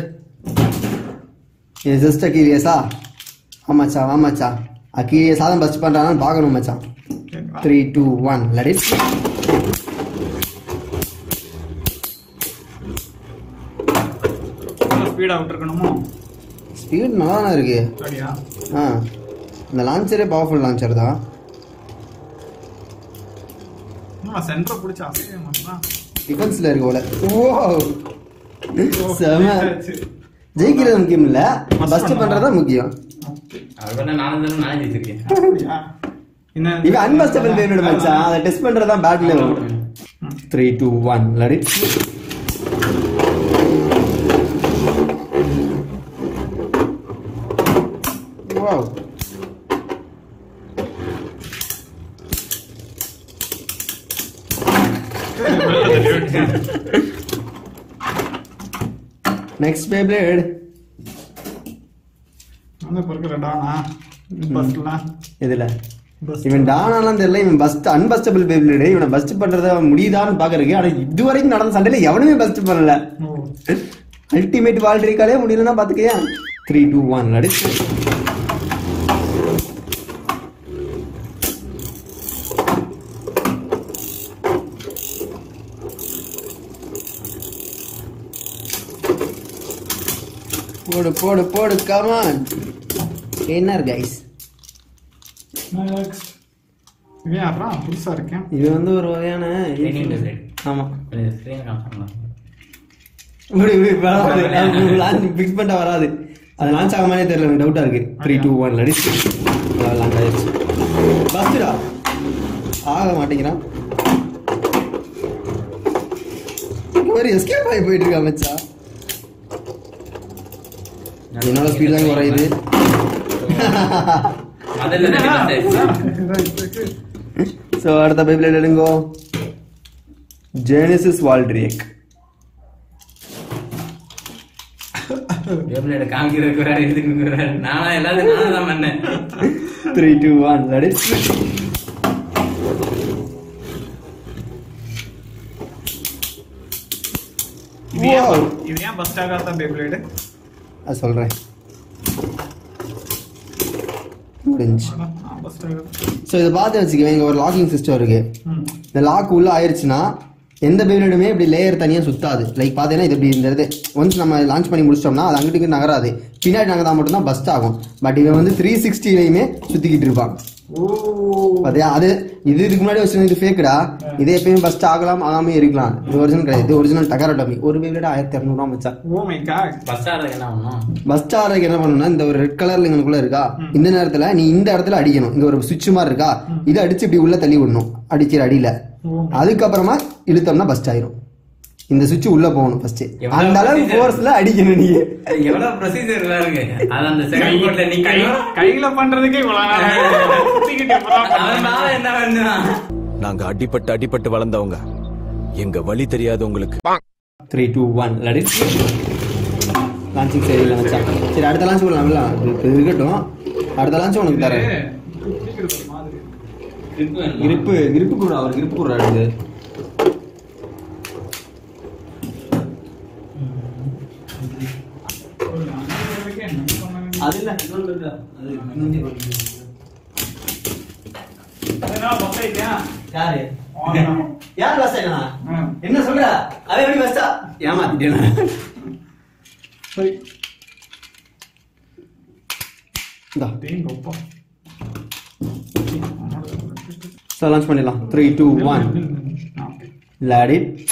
It's just a curious. Ah, amacha, amacha. A curious Adam bust upon an bargain macha. Three, two, one, let it. Speed out. Speed, no one again. Ah, the launcher a powerful launcher. No, center of which defense layer go. Whoa. Summer Jacob Gimla, Buster Pandra Mugio. I want an another nine. If Unburstable painted Mansa, the test under the bad level. Three, two, one, let it. Wow. Next Beyblade. Another burger, Dana. Bustla. Even Dana and the lame bust, unbustable Beyblade. Even a busted butter, the Mudidan Bagger. Do it not on Sunday. You haven't busted butter. Ultimate Valtrica, Mudilana Batia. Three, two, one, let it. Podu, podu, podu, come on. Inner guys. Next. We are wrong. This is a you know the speed line or either. So, what are the people letting go? Genesis Waldrick. Three, two, one, let it. Wow! You have bust out the Beyblade. That's all right. So, the bath is giving our locking system. The lock will irechna in the bedroom may be layer Tanya Sutta. Like Padena, the bean there. Once my lunch money Mustama, Language Nagarade, Pina Nagamutana, Bastago. But even the three sixty may Suti Driba. But the other, either the Gumado is in the Fakra, either paying Bastaglam, Alami Riglan, the original, the original Takaratami, or we will die at Ternomacha. Oh my God, Bastara, Bastara, the red color Lingularga, in the Narthalan, in the Arthadiano, in the Suchumarga, either Adichi Dula Talibuno, Adichi Adila, Adikaprama, Ilitana Bastairo. In the Suchula bone first. And the force lad in here. You have a procedure. And the second one, Kaila under the game. Nanga Dipata Dipata Valandonga. Yenga Valitaria Donguluk. Three, two, one, let it. Launching sale. At the lunch will have the lunch on the grip. So launch panila. Three, two, one. Let it.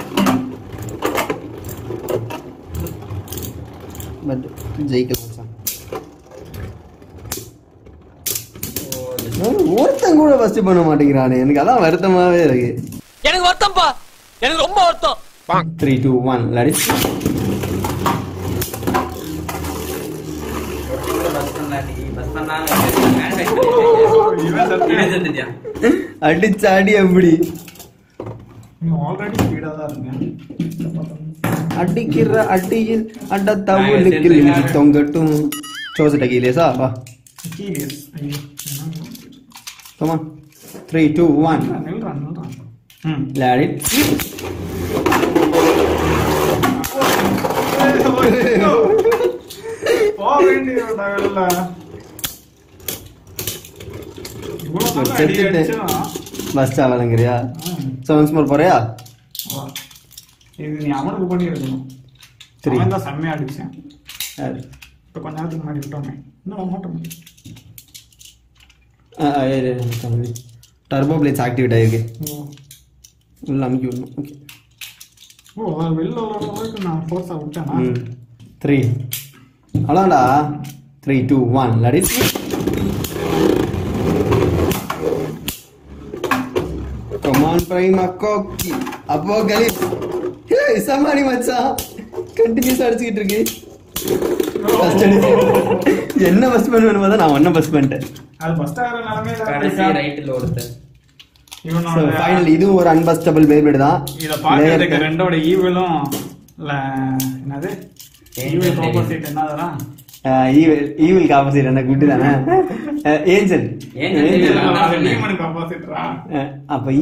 Jacob. What the good of us to Bonamartigran and Gala Vertama? Get a water, get a water. Bonk. three, two, one, let it. Come on. three, two, one. Hmm. Let it. So once more for ya. Three. Turbo blades active. Okay. Oh, will force out. Mm. Three. Alanda. Three, two, one. Let it. Come on, Prima Cocky. Apocalypse. Hey, somebody, macha. Continue searching it again. Yenna busman vanadha na vanna busman te. Al busta aranamela. Right load. So finally, this is an unbustable baby. This part is the evil. What is it? Evil composite. Evil, evil composite. Angel. Angel composite. So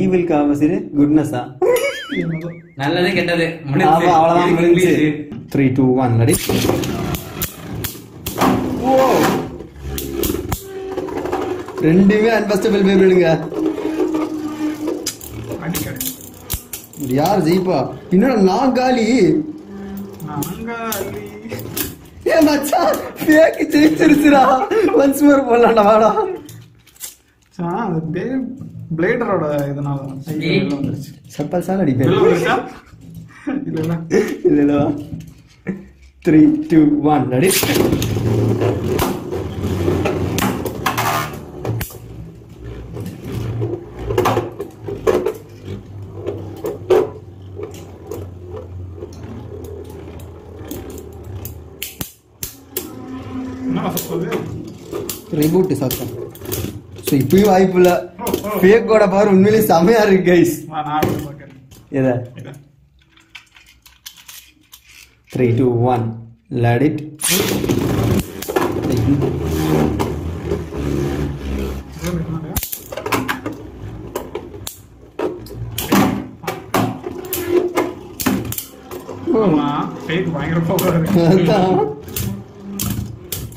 evil composite, goodness. three, two, one, ready? Whoa! Unbustable baby. Yaar Zeepa, you know Nangali. Nangali. Yeah, macha. Fear ki chiri chiri once more bola na vada. Cha, they blade roda idna. Chappal saala di pe. Three, two, one, ready? Reboot is awesome. So if you wipe la fake code power unmili samay are guys. Yeah. Three, two, one. Let it. Oh.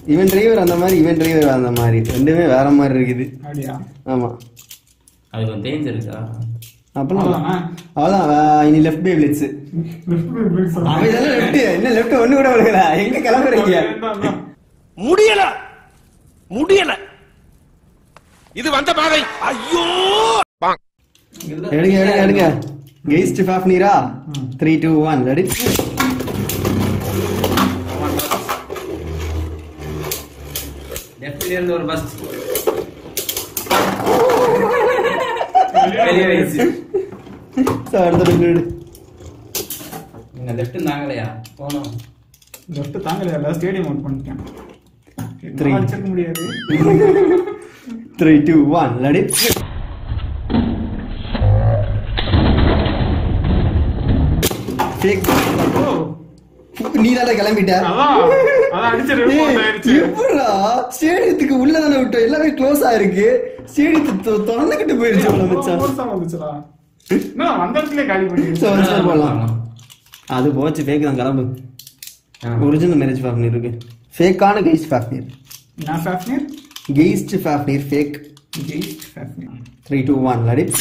Even driver and the Mari, even driver and the Mari, and they were a Mari. I don't think there is a left baby. I left only over here. Mudiela Mudiela is the one that I am. Edgar Gaze to Fafnira. Three, two, one, let it. Or bust. Very easy. Sir, the good. Left in Angalia. Oh no. Left to Angalia, stadium on one camp. Three. Three, two, one, let it. Take. Oh. Neither like a lambitter. You put a shade with the Ulla to eleven close. I get shade with the Tonic to build some. No, I'm not like I would. So, I'll watch a fake and Galabu. Original marriage Fafnir. Fake on a gaze Fafnir. Now Fafnir? Gaze to Fafnir, fake. Gaze Fafnir. Three, two, one, let it.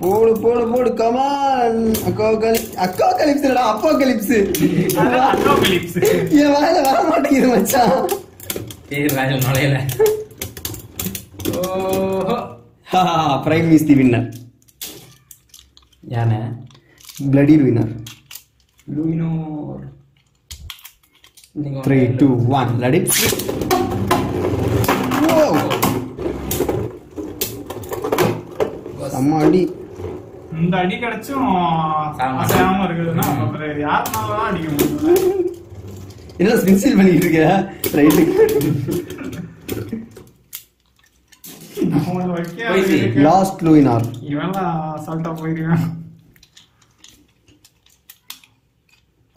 Board, board, board, come on! Apocalypse, apocalypse, apocalypse. Apocalypse. Yeah, why is it so much? Oh, ha! Prime is the winner. Yeah, man. Bloody winner. Luminor. Three, two, one. Let it. Whoa! இந்த அடி கிடைச்சும் அசையாம இருக்குதுன்னா அப்புறம் யாருனாலதான் அடிக்க முடியும். என்ன ஸ்பின்சில் பண்ணிட்டு இருக்க ரைட்டுக்கு லாஸ்ட் க்ளூ இன் ஆர் இவன் அசால்ட்டா போயிருக்கான்.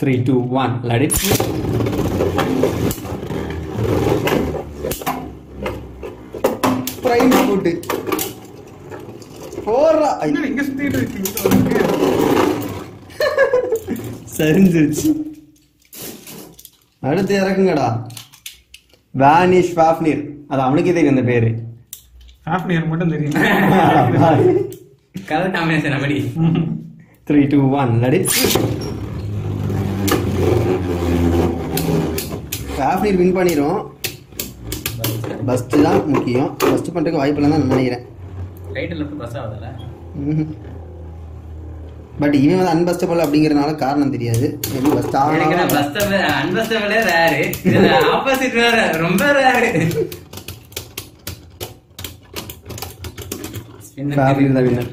three two one let it flip. Prime food போறா இன்ன இங்க சுத்திட்டு இருக்கு சரிஞ்சிருச்சு. அடுத்து இறக்குங்கடா வானிஷ் ஃபாஃப்னீர். அது அவனுக்கு தெரியும் அந்த பேரு ஃபாஃப்னீர் மட்டும் தெரியும் கலர் காம்பினேஷன் அப்படி. three two one let it flip. Fafnir win பண்ணிரும். பஸ்ட் தான் முக்கியம். பஸ்ட் பண்றதுக்கு வாய்ப்பு இல்லைன்னு நான் நினைக்கிறேன். ரைட் லெஃப்ட் பஸ் ஆவதல பட் இவன் வந்து அன்பஸ்டபிள் அப்படிங்கறனால காரணம் தெரியாது. மேபி பஸ்ட் ஆவ எனக்கு பஸ்டபிள் அன்பஸ்டபிளே ரேர். இது ஆப்போசிட் வேற ரொம்ப ரேர். ஃபாஃப்னீர் தான் வின்னர்.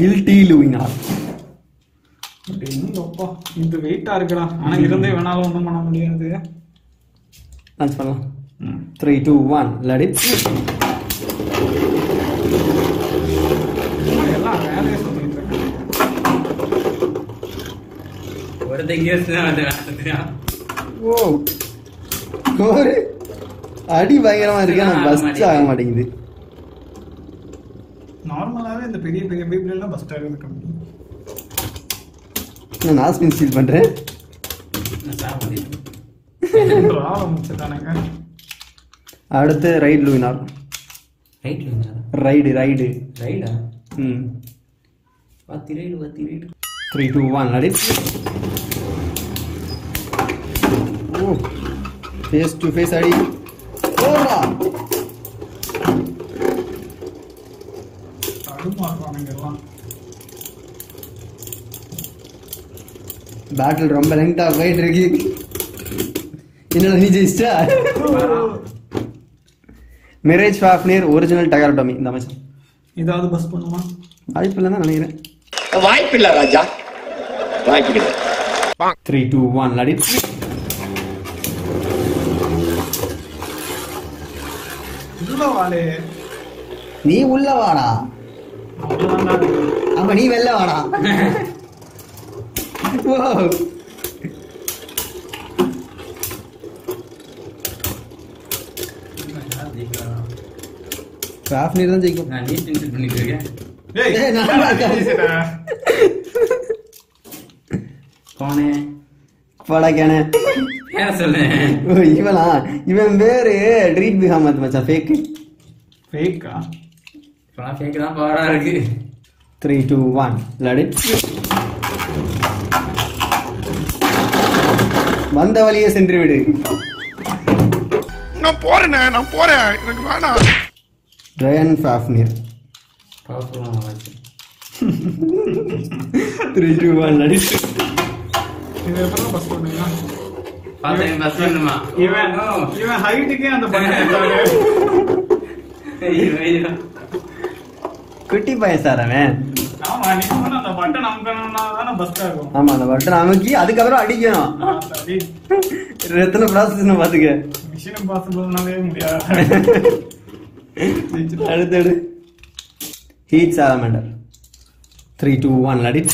கில்டி லூயினா என்னப்பா இந்த வெயிட்டா இருக்கடா. ஆனா இருந்தே வேணாலும் ஒண்ணும் பண்ண முடியாது. நான் சொல்லலாம் three two one let it flip. எல்லாம் வேலைய சொல்லிட்டு இருக்கேன். ஒரு டெங்கஸ் நான் வந்துட்டேன். ஓ கோரே அடி பயங்கரமா இருக்கு. நான் பஸ்ட் ஆக மாட்டேங்குது. நார்மலாவே இந்த பெரிய பெரிய பீப்ல எல்லாம் பஸ்ட் ஆகிறது கம்மி. நான் நாஸ்பின் சீல் பண்றேன். நான் சாப்பிடு. ராவ முடிச்சதானங்க. அடுத்து right Luinor. Right Luinor. Right right ரைடா. ம். பத்து ரைட் பத்து right. three two one let it. ஓ. ஃபேஸ் டு ஃபேஸ் அடி. ஓடா. அடு மார்றானங்கலாம். பேட்டில் ரொம்ப லெங்க்டா போயிட்டு இருக்கு. என்ன நீ ஜெயிச்சா மேரேஜ் ஃபாஃப்னீர் ஒரிஜினல் டகாரடமி. இந்த அமைச்சர் ஏதாவது பஸ் பண்ணுமா வாய்ப்பு இல்லைன்னா நினைக்கிறேன். வாய்ப்பு இல்லை ராஜா வாய்ப்பு இல்லை. Three two one let it. நீ உள்ள வாடா. ஆமா நீ வெளில வாடா. ஃபாஃப்னீர் தான் ஜெயிக்கும். நான் நீட் இன்செட் பண்ணிட்டு இருக்கேன். ஏய் நான் பாக்கறேன்டா. கோனே படகனே என்ன சொல்றே. ஓ இவனா இவன் வேற ட்ரீட் பிஹமத் மச்சான். ஃபேக் ஃபேக்கா பா ஃபேக் தான் பாரா இருக்கு. three two one let it. வந்த வழியே சென்று விடு. நான் போறேன் நான் போறேன் எனக்கு வேணாம். ட்ரையன் ஃபாஃப்னீர் பாப்புலர் ஆச்சு. three two one let it. இது எப்பறம் பஸ் பண்ணுங்க. பாத்தீங்க பஸ் பண்ணுமா இவன் இவன் ஹைட்க்கே அந்த பையன் ஏய் குட்டி பையன் சாரமே. ஆமா நீ சொன்ன அந்த பட்டன் அமுக்கணும்னா தான பஸ் ஆகும். ஆமா அந்த பட்டன் அமுக்கி அதுக்கு அப்புறம் அடிக்கணும். ரத்ன process நான் பாத்துக்க. மிஷன் இம்பாசிபிள்னாலே முடியாது. அடுத்து அடுத்து heat Salamander. three two one let it.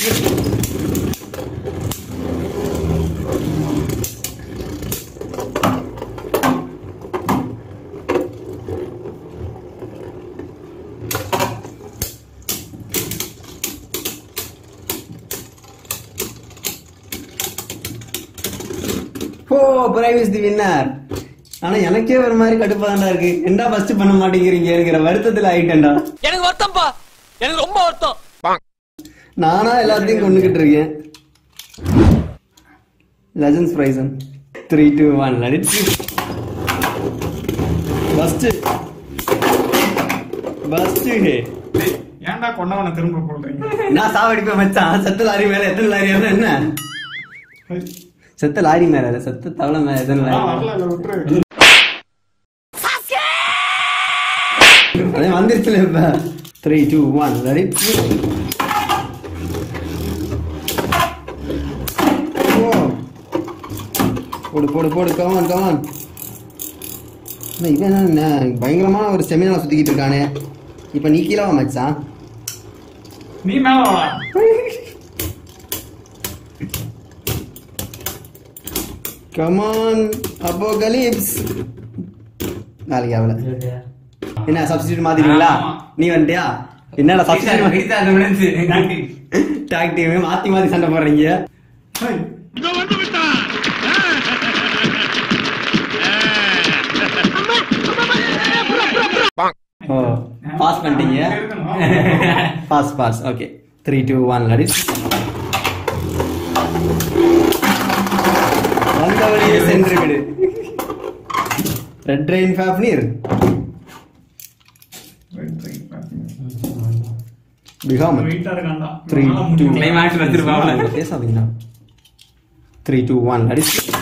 Brave is the winner. ஆனா எனக்கே ஒரு மாதிரி கடுப்பாண்டா இருக்கு. என்னடா ஃபர்ஸ்ட் பண்ண மாட்டேங்கறீங்கங்கற வருத்தத்துல ஐட்டண்டா. எனக்கு வருத்தம்ப்பா. எனக்கு ரொம்ப வருத்தம். நானா எல்லாத்தையும் கொன்னுக்கிட்டு இருக்கேன். Legends Spryzen. three two one let it. First first hey. ஏன்டா கொன்னவன திரும்ப போடுறீங்க? நான் சாவடிப்பேன் மச்சான். செத்த லாரி மேல எத்தனை லாரி ஏறுனா என்ன? செத்த லாரி மேல இல்ல செத்த தவளை மேல எதன லாரி அதே வந்துருச்சுல இப்ப. Three, two, one, let it go. Podu, podu, podu, come on, come on. I don't know if I'm going to do this. I'm going to do this. I'm going to do this. Come on, Apocalypse. I'm going to do this. I'm going substitute. I'm going to substitute. I'm going to tag team. I'm going to substitute. Oh, pass panting, yeah? Pass, pass, okay. three, two, one, let it. One cover is centrifugal. Red Drain Fafnir. Red Drain Fafnir. Become three, two, climax, Fafnir. three, two, one, let it.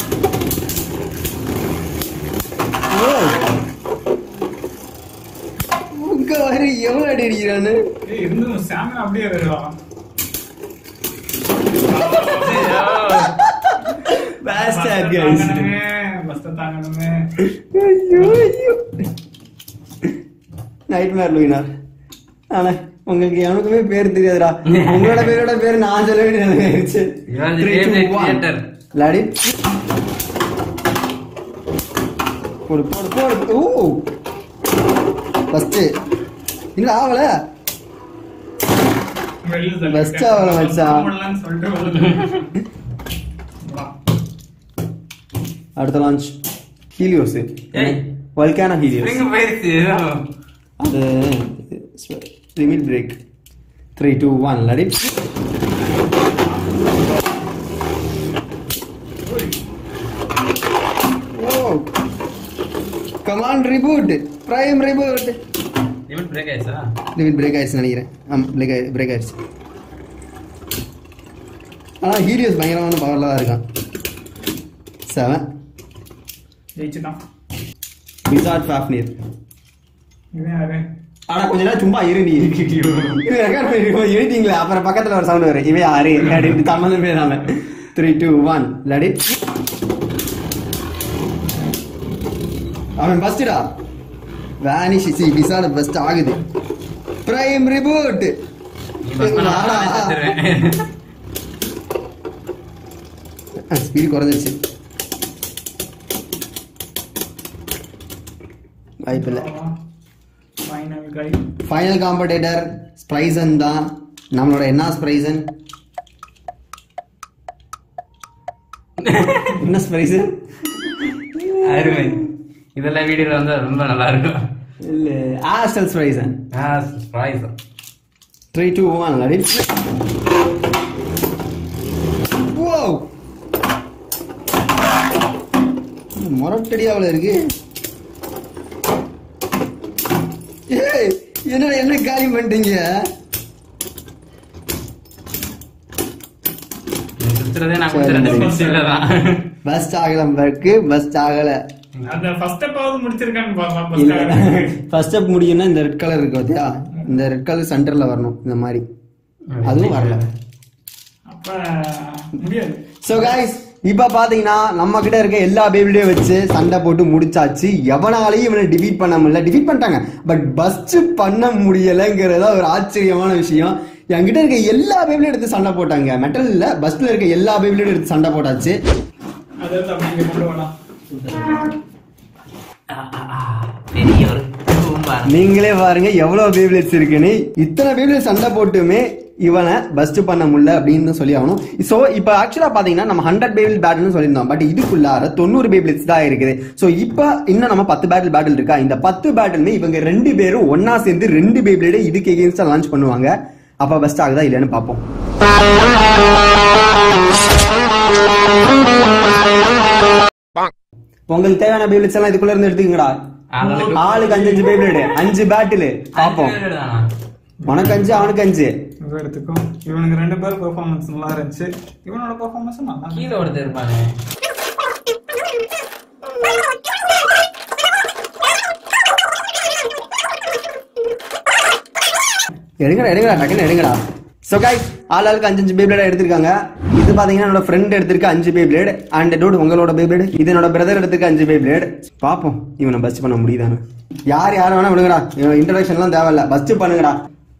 What did you do? Hey, no, Sam, I'm here. Bastard, guys. Nightmare, Luna. Anna, I'm going to get a bear together. I'm going to get a bear and answer it. You are the theater. Let it. Put it, put it, put it. Oh, first day. இல்ல ஆவல வெல்ல வெச்ச ஆவல மச்சான் போடலாம்னு சொல்லிட்டு வா அடுத்த லான்ச் ஹீலியோஸ் ஏய் வல்கானோ ஹீலியோஸ் நீங்க பேசி அது limit break three two one let it oh come on reboot prime reboot limit break guys ah limit break guys naniren am break break guys ah heroes bayanana power la irukan seven jeichita wizard Fafnir ive are ana konjala chumba iru nee irukkiyo ive record panni editing la apra pakkathula or sound varu ive are edit tamil meedala three two one let it avan bust it up Vanish, see, we saw the best target. Prime reboot. Speed correlation. Final competitor, Spryzen. Namor Enna's Spryzen. Enna's Spryzen? I remember. இதெல்லாம் வீடியோல வந்தா ரொம்ப நல்லா இருக்கும் இல்ல astral ஸ்ப்ரைசன் astral Spryzen three two one let it wow மொரட்டடியாவுல இருக்கு ஏய் என்ன என்ன காலி பண்ணிட்டீங்க சித்திரதே நான் கொஞ்சம் ரெண்டு நிமிஷத்துல தான் பஸ்ட் ஆகல பர்க்கு பஸ்ட் ஆகல அந்த ஃபர்ஸ்ட் ஸ்டெப் ஆவது முடிச்சிருக்கானு பாக்கலாம் ஃபர்ஸ்ட் ஸ்டெப் முடியும்னா இந்த ரெட் கலர் இருக்கு பாத்தியா இந்த ரெட் கலர் சென்டர்ல வரணும் இந்த மாதிரி அதுவும் வரல அப்ப முடியாது சோ गाइस இப்ப பாத்தீங்கன்னா நம்ம கிட்ட இருக்க எல்லா பேபிளையும் வச்சு சண்டை போட்டு முடிச்சாச்சு எவனாலயும் இவனை டிஃபீட் பண்ண முடியல டிஃபீட் பண்ணிட்டாங்க பட் பஸ்ட் பண்ண முடியலங்கறத ஒரு ஆச்சரியமான விஷயம் என்கிட்ட இருக்க எல்லா பேபிளையும் எடுத்து சண்டை போட்டாங்க மெட்டல் இல்ல பஸ்ட்ல இருக்க எல்லா பேபிளையும் எடுத்து சண்டை போட்டாச்சு அத அப்படியே போடுவானா நீங்களே பாருங்க எவ்வளவு பேபிளைட்ஸ் இருக்குன்னு இத்தனை பேபிளைட்ஸ் சண்டை போட்டுமே இவனை பஸ்ட் பண்ண முடியல அப்படின்னு சொல்லி ஆகணும் ஸோ இப்போ ஆக்சுவலாக பார்த்தீங்கன்னா நம்ம ஹண்ட்ரட் பேபிள் பேட்டில்னு சொல்லியிருந்தோம் பட் இதுக்குள்ளார தொண்ணூறு பேபிள்ஸ் தான் இருக்குது ஸோ இப்போ இன்னும் நம்ம பத்து பேட்டில் பேட்டில் இருக்கா இந்த பத்து பேட்டிலுமே இவங்க ரெண்டு பேரும் ஒன்னா சேர்ந்து ரெண்டு பேபிளேட இதுக்கு எகெயின்ஸ்டாக லான்ச் பண்ணுவாங்க அப்போ பெஸ்ட் ஆகுதா இல்லைன்னு பார்ப்போம் உங்களுக்கு தேவையான பேபிள்ஸ் எல்லாம் இதுக்குள்ள இருந்து எடுத்துக்கங்கடா ஆளுக்கு அஞ்சு அஞ்சு பேபிள் அஞ்சு பேட்டில் பாப்போம் உனக்கு அஞ்சு அவனுக்கு அஞ்சு எடுத்துக்கும் இவனுக்கு ரெண்டு பேரும் பெர்ஃபார்மன்ஸ் நல்லா இருந்துச்சு இவனோட பெர்ஃபார்மன்ஸ் நல்லா கீழ ஓடுது இருப்பானே எடுங்கடா எடுங்கடா டக்குன்னு எடுங்கடா. ஸோ கைஸ் ஆள் ஆளுக்கு அஞ்சு அஞ்சு பேப்ளேட் எடுத்திருக்காங்க. இது பார்த்தீங்கன்னா என்னோட ஃப்ரெண்ட் எடுத்திருக்க அஞ்சு பேப்ளேட் அண்ட் டூட் உங்களோட பேப்ளேட். இது என்னோட பிரதர் எடுத்திருக்க அஞ்சு பேப்ளேட். பார்ப்போம் இவனை பஸ்ட் பண்ண முடியுதானு. யார் யார் வேணா விடுங்கடா, இன்ட்ரடக்ஷன்லாம் தேவையில்ல, பஸ்ட் பண்ணுங்கடா.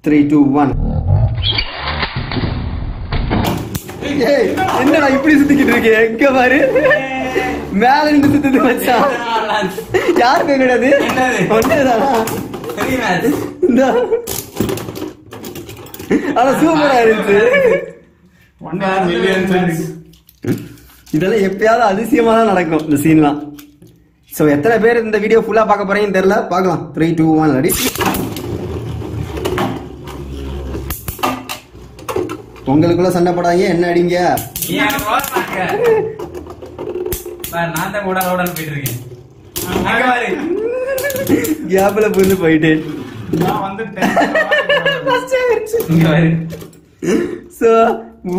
Three two one. என்னடா இப்படி சுத்திக்கிட்டு இருக்கு, எங்க பாரு மேல இருந்து சுத்தது வச்சா. யாரு பேப்ளேட் சூப்பரா இருந்துச்சு. இதெல்லாம் எப்பயாவது அதிசயமா தான் நடக்கும் இந்த சீன்லாம். சோ எத்தனை பேர் இந்த வீடியோ ஃபுல்லா பார்க்க போறீங்கன்னு தெரியல, பார்க்கலாம். Three two one ready. உங்களுக்குள்ள சண்டை போடாங்க, என்ன அடிங்க. கேப்ல புரிந்து போயிட்டு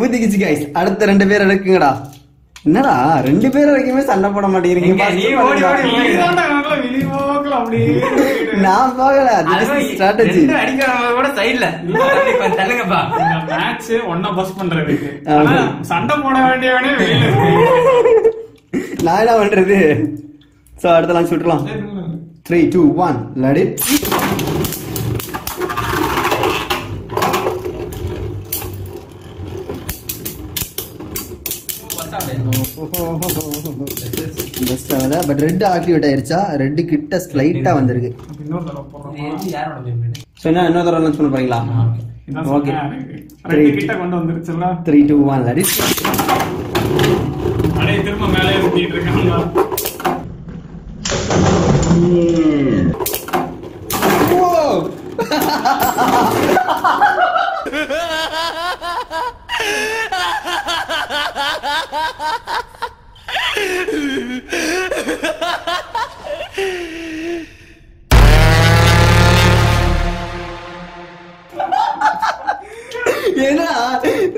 ஊதிக்குச்சு. கைஸ் அடுத்த ரெண்டு பேர் இருக்குங்கடா. என்னடா ரெண்டு பேர் வரைக்குமே சண்டை போட மாட்டேங்கிறீங்க. நான் போகல, ஸ்ட்ராட்டஜி கூட சைடுல தள்ளுங்கப்பா. மேட்ச் ஒண்ணா பஸ் பண்றதுக்கு சண்டை போட வேண்டியவனே வெளியில நான் என்ன பண்றது. சோ அடுத்த லான்ச் விட்டுலாம். Three two one let it. But red activate ஆயிருச்சா, ரெட் கிட்ட ஸ்லைட்டா வந்திருக்கு. ஏன்னா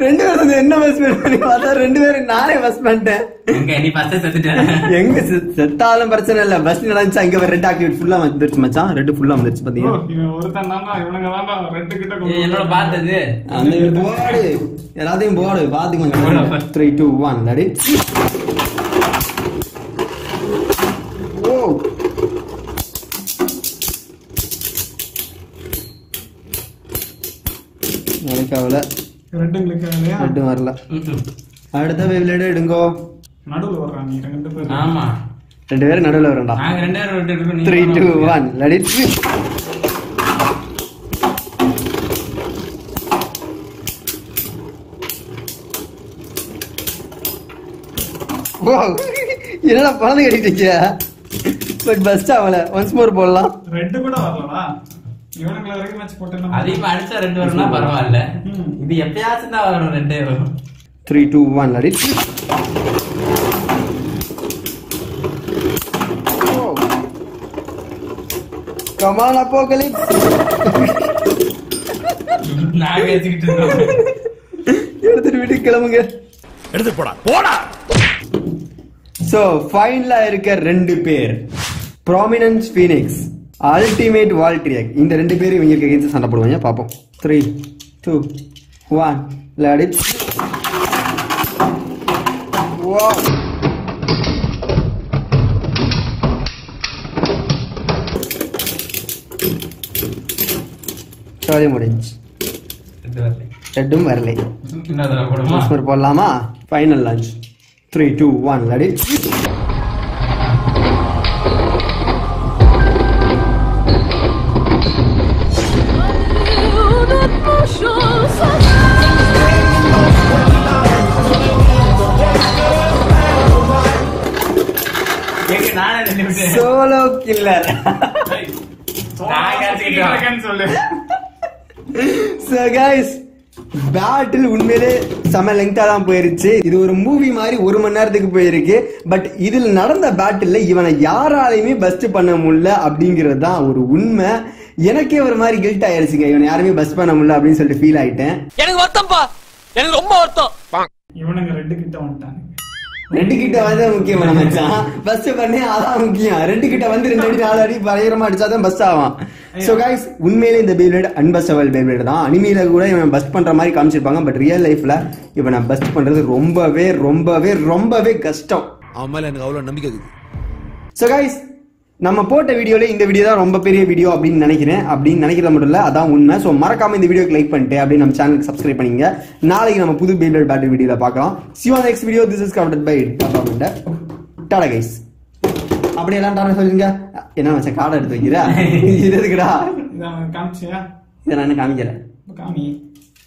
ரெண்டு பேரும் என்ன பஸ் பண்ணி பார்த்தா ரெண்டு பேரும் நானே பஸ் பண்ணிட்டேன். எங்க செத்தாலும் பிரச்சனை இல்ல, பஸ் நடந்துச்சு. அங்க ரெட் ஆக்டிவேட் ஃபுல்லா வந்துருச்சு மச்சான், ரெட் ஃபுல்லா வந்துருச்சு. பாத்தீங்கன்னா எல்லாத்தையும் போடு பாத்துக்கோங்க. த்ரீ டூ ஒன் நடி. அடுத்த பேப்ளேட் எடுங்கோ. நடுவுல வர்றாங்க ரெண்டு பேர். ஆமா ரெண்டு பேர் நடுவுல வரேன்டா. நாங்க ரெண்டு பேர் ரெட் எடுக்கணும். Three two one let it. ஓ என்னடா பறந்து கட்டிட்டீங்க. பட் பஸ்ட் ஆவல, ஒன்ஸ் மோர் போடலாம். ரெட் கூட வரலடா. இவனுக்கு வரைக்கும் மேட்ச் போட்டேன்னா அது இப்ப அடிச்சா ரெண்டு வரலனா பரவாயில்லை. இது எப்பயாச்சும் தான் வரும், ரெண்டே வரும். Three two one let it. Come on அப்போகலி. நான் ஏத்திட்டு இருக்கேன். எடுத்துட்டு வீட்டுக்கு கிளம்புங்க. எடுத்து போடா போடா. சோ ஃபைனலா இருக்க ரெண்டு பேர் ப்ராமினன்ஸ் ஃபீனிக்ஸ், அல்டிமேட் வால்ட்ரியக். இந்த ரெண்டு பேரும் இவங்களுக்கு எகென்ஸ்ட் சண்டை போடுவாங்க, பாப்போம். Three two one let it. Wow sorry முடிஞ்சு. ரெட்டும் வரலை, இன்னொரு போடலாமா? Final launch. Three two one let it. Solo killer. So guys battle உண்மையிலே செம லெங்தா தான் போயிருச்சு. இது ஒரு மூவி மாதிரி ஒரு மணி நேரத்துக்கு போயிருக்கு. பட் இதில் நடந்த பேட்டில் இவனை யாராலையுமே பஸ்ட் பண்ண முடியல அப்படிங்கிறது தான் ஒரு உண்மை. எனக்கே ஒரு மாதிரி கில்ட் ஆயிருச்சுங்க, இவனை யாருமே பஸ்ட் பண்ண முடியல அப்படின்னு சொல்லிட்டு ஃபீல் ஆயிட்டேன். எனக்கு வருத்தம்ப்பா, எனக்கு ரொம்ப வருத்தம். இவனுங்க ரெண்டு கிட்ட வந்துட்டாங்க. ரெண்டு கிட்ட வந்து முக்கியம் மச்சான். ஃபர்ஸ்ட் பண்ணி ஆளா முக்கியம். ரெண்டு கிட்ட வந்து ரெண்டு அடி நாலு அடி பயங்கரமா அடிச்சாதான் பஸ் ஆவான். சோ गाइस உண்மையிலே இந்த பேப்ளேட் அன்பஸ்டபிள் பேப்ளேட் தான். அனிமேல கூட இவன் பஸ்ட் பண்ற மாதிரி காமிச்சிருப்பாங்க. பட் ரியல் லைஃப்ல இவனை பஸ்ட் பண்றது ரொம்பவே ரொம்பவே ரொம்பவே கஷ்டம். அவனால எனக்கு அவ்வளவு நம்பிக்கை இருக்குது. சோ गाइस நம்ம போட்ட வீடியோல இந்த வீடியோ தான் ரொம்ப பெரிய வீடியோ அப்படின்னு நினைக்கிறேன். அப்படின்னு நினைக்கிறத மட்டும் இல்ல, அதான் உண்மை. சோ மறக்காம இந்த வீடியோக்கு லைக் பண்ணிட்டு அப்படியே நம்ம சேனலுக்கு சப்ஸ்கிரைப் பண்ணிங்க. நாளைக்கு நம்ம புது பேப்ளேட் பேட்டில் வீடியோல பார்க்கலாம். See you on the next video. This is covered by Tata guys. அப்படியே எல்லாம் டாடா சொல்லுங்க. என்ன மச்சான் கார்டு எடுத்து வைக்கிறா? இது எதுக்குடா? நான் காமிச்சேன். இத நான் காமிக்கல. காமி.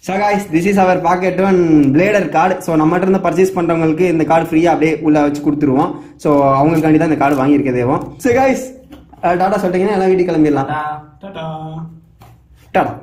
So guys, this is our Pocket Toon blader card. So நம்மட்ட இருந்து purchase பண்றவங்களுக்கு இந்த கார்டு ஃப்ரீயா அப்படியே உள்ள வச்சு கொடுத்துருவோம். சோ அவங்களுக்காண்டி தான் இந்த கார்டு வாங்கி இருக்கதேவோம். So guys, டாடா சொல்றீங்கன்னா எல்லா வீடியோ கிளம்பிடலாம். டாடா. டாடா.